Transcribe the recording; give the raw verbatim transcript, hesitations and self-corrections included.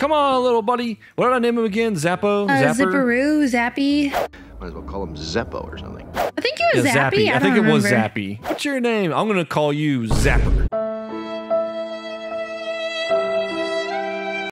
Come on, little buddy. What did I name him again? Zappo? Uh, Zipperoo? Zappy? Might as well call him Zeppo or something. I think it was yeah, Zappy. Zappy. I, I think it remember. was Zappy. What's your name? I'm going to call you Zapper.